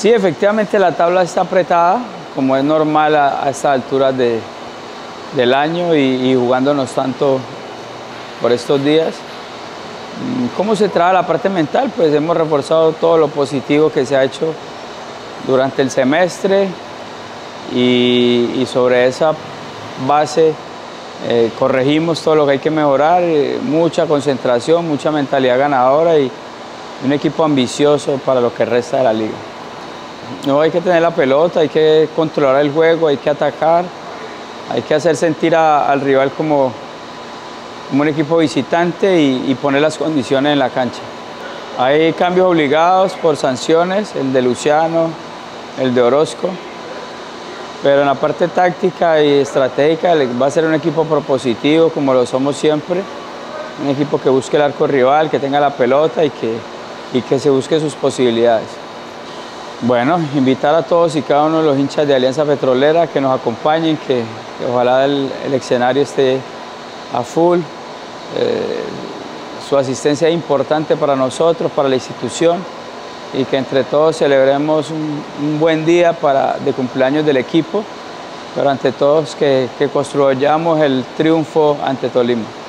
Sí, efectivamente la tabla está apretada, como es normal a estas alturas del año y jugándonos tanto por estos días. ¿Cómo se trabaja la parte mental? Pues hemos reforzado todo lo positivo que se ha hecho durante el semestre y sobre esa base corregimos todo lo que hay que mejorar, mucha concentración, mucha mentalidad ganadora y un equipo ambicioso para lo que resta de la liga. No hay que tener la pelota, hay que controlar el juego, hay que atacar, hay que hacer sentir al rival como un equipo visitante y poner las condiciones en la cancha. Hay cambios obligados por sanciones, el de Luciano, el de Orozco, pero en la parte táctica y estratégica va a ser un equipo propositivo como lo somos siempre, un equipo que busque el arco rival, que tenga la pelota y que se busque sus posibilidades. Bueno, invitar a todos y cada uno de los hinchas de Alianza Petrolera que nos acompañen, que ojalá el escenario esté a full. Su asistencia es importante para nosotros, para la institución, y que entre todos celebremos un buen día de cumpleaños del equipo, pero ante todos que construyamos el triunfo ante Tolima.